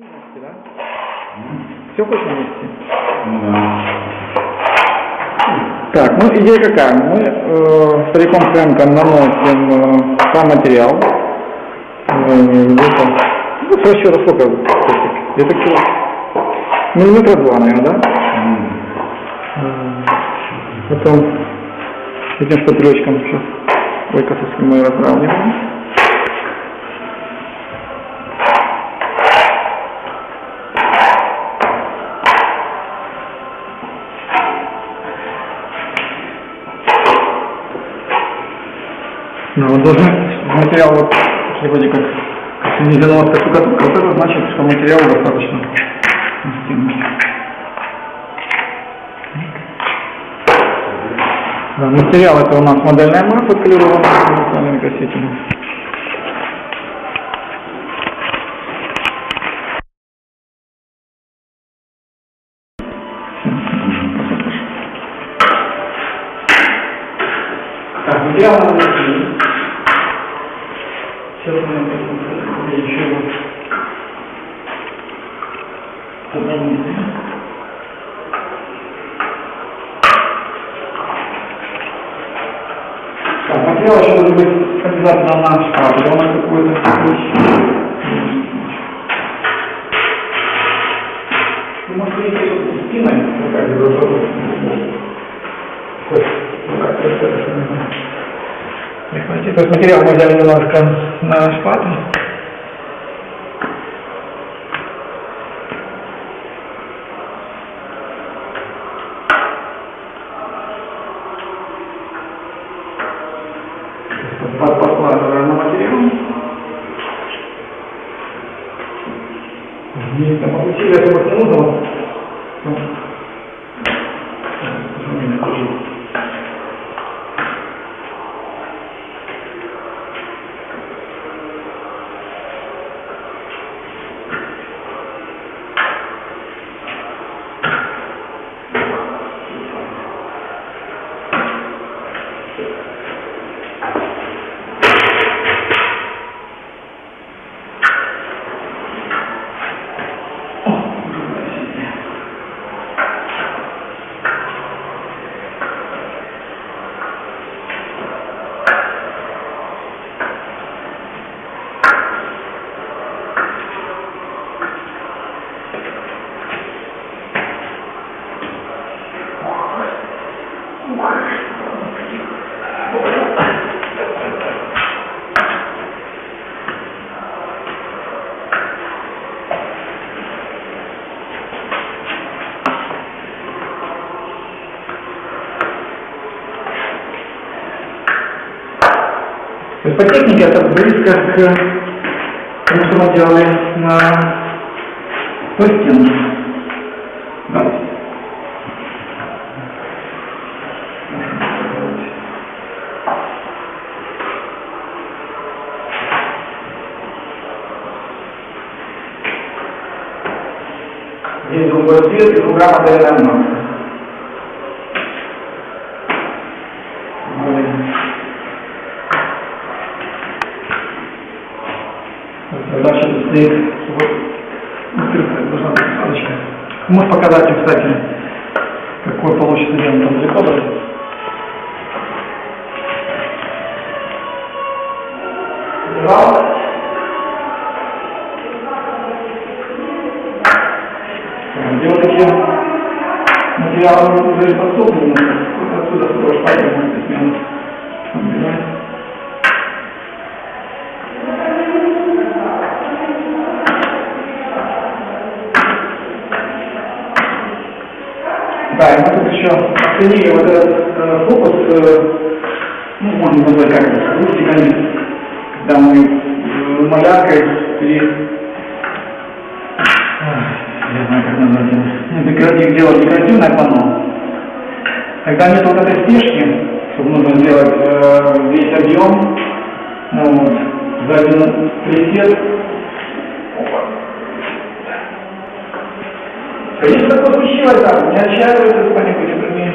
Да? Все хочешь вместе? Да. Так, ну идея какая? Мы с Риком Фрэнком наносим сам материал. Ну, короче, сколько? Это кило? Миллиметра 2, наверное, да? Потом идем по трёчкам сейчас. Ой, косовки мы разравниваем. Ну вот даже материал вот вроде как снизила вот такую красоту, значит, что материала достаточно. Да, материал это у нас модельная масса клированная специальными красителями. Так, материал надо найти. Сейчас мы найдем еще его. Материал еще должен быть обязательно на шкаф, какой-то спиной, то есть материал мы взяли немножко на шпаты. По технике это близко к тому, что мы делали на пластинке. Да. Здесь другой цвет и другая модельная масса. Можешь показать им, кстати, какой получится дело там далеко даже? Держал? Где вот такие материалы уже подсоблены? Вот отсюда строишь пакет, может быть, смену. Да, и мы тут еще оценили вот этот фокус, ну, можно назвать как это, рустиками, когда мы маляркой я знаю, как назвать это, декоратив делали декоративное панно. Когда нет вот этой спешки, чтобы нужно сделать весь объем, вот, за один пресет. Если такое случилось, да, не отчаиваются с паникой, например,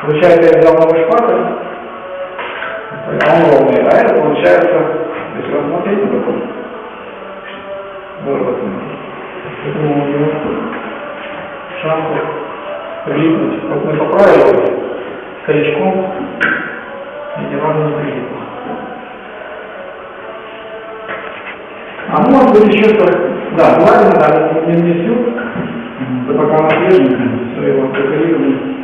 Получается, я взял новый шпатель, он ровный, а это получается, если рассмотреть, на какой выработанный, поэтому у него шансы прилипнуть, как мы поправили, колечком, и ни разу не прилипло. А может быть еще что-то, да, ладно, да, не внесу, да пока он отрежет, все его приколипнет.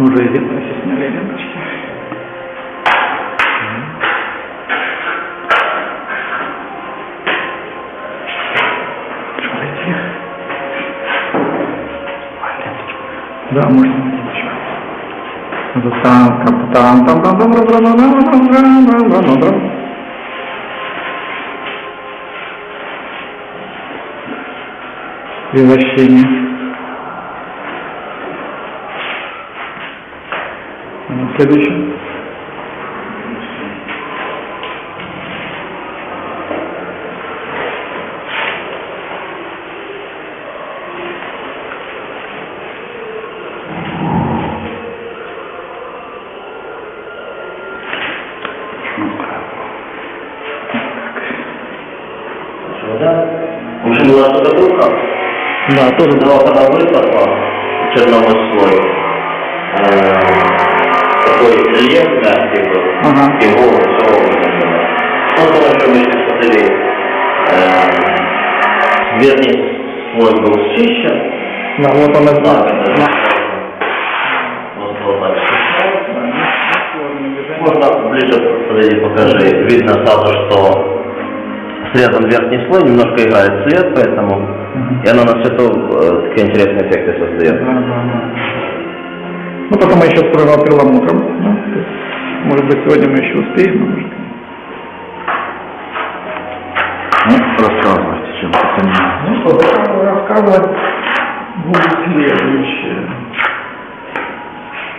Уже все сняли ленточки. Пойти. Да, можно идти. Это там. Превращение. Следующий. Да? Уже была туда бурка? Да, тоже была когда высохла черного слоя. Рельеф, да, его, его что мы сейчас посмотрели, верхний слой был счищен. Да, вот он и знал. Можно ближе, подойди, покажи. Видно сразу, что срезан верхний слой, немножко играет цвет, поэтому, и она на свету такие интересные эффекты создает. Ну, потом мы еще откроем перламутром. Да? Может быть, сегодня мы еще успеем, а может... Ну, рассказывайте, чем потом. Ну, что, рассказывать будет следующее.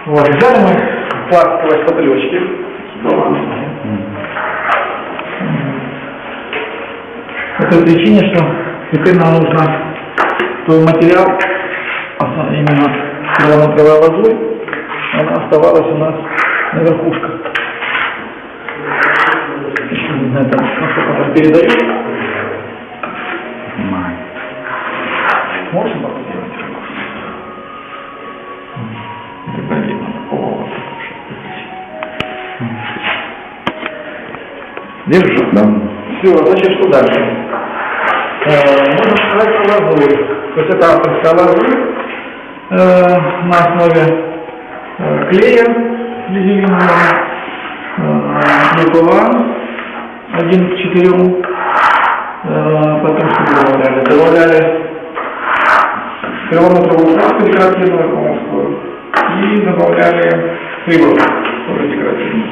Вот, взяли мы пластиковые стаблечки. По той причине, что теперь нам нужно свой материал, именно перламутровой лозой, она оставалась у нас на верхушках. Еще не знаю, там что-то там передает. Можно было сделать ракурс? Тогда видно такого. Держу? Да. Все, значит, что дальше? Можно сказать про лозы. То есть это авторская лозы на основе клея слизеринного, БПЛА 1:4, потом что добавляли? Добавляли перламутровую краску декоративную комовскую и добавляли рыбу тоже декоративную.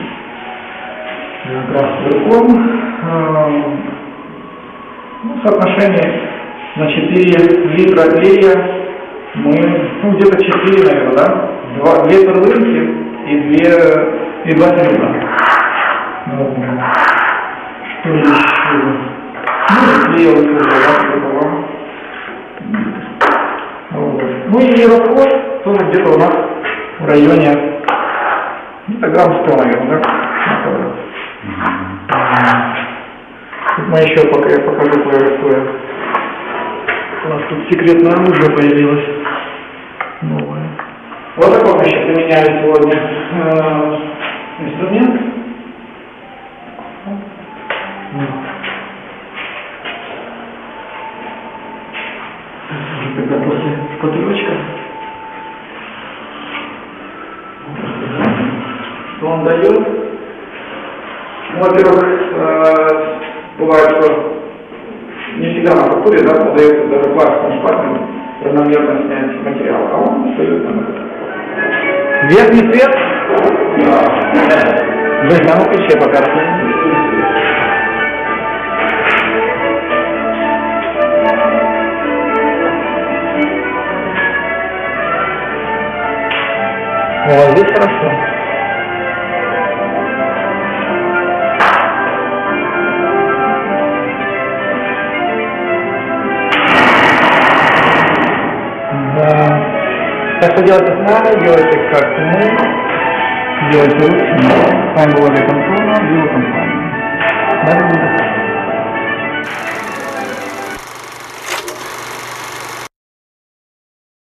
Газпром, соотношение на 4 литра клея, мы, где-то 4, наверное, да? 2 перлинки и 2 трюма. Что еще? Ну, клея вот сюда, да? Ну и расход тоже где-то у нас в районе где-то грамм 100, наверное, да? Тут мы еще пока я покажу кое-какое. У нас тут секретное оружие появилось. Новое. Вот такой мы еще применяли сегодня инструмент. Когда после шпатрючка. Что он дает? Во-первых, бывает, что не всегда на фактуре, да, подается даже пластиком шпателем равномерно снять материал, а он дает нам это. Верхний цвет? Да. Жень, а ну печи пока. Ну, а здесь хорошо. Так что делайте с нами, делайте как мы, делайте лучше, с вами была Виаконтура, Виакомпания.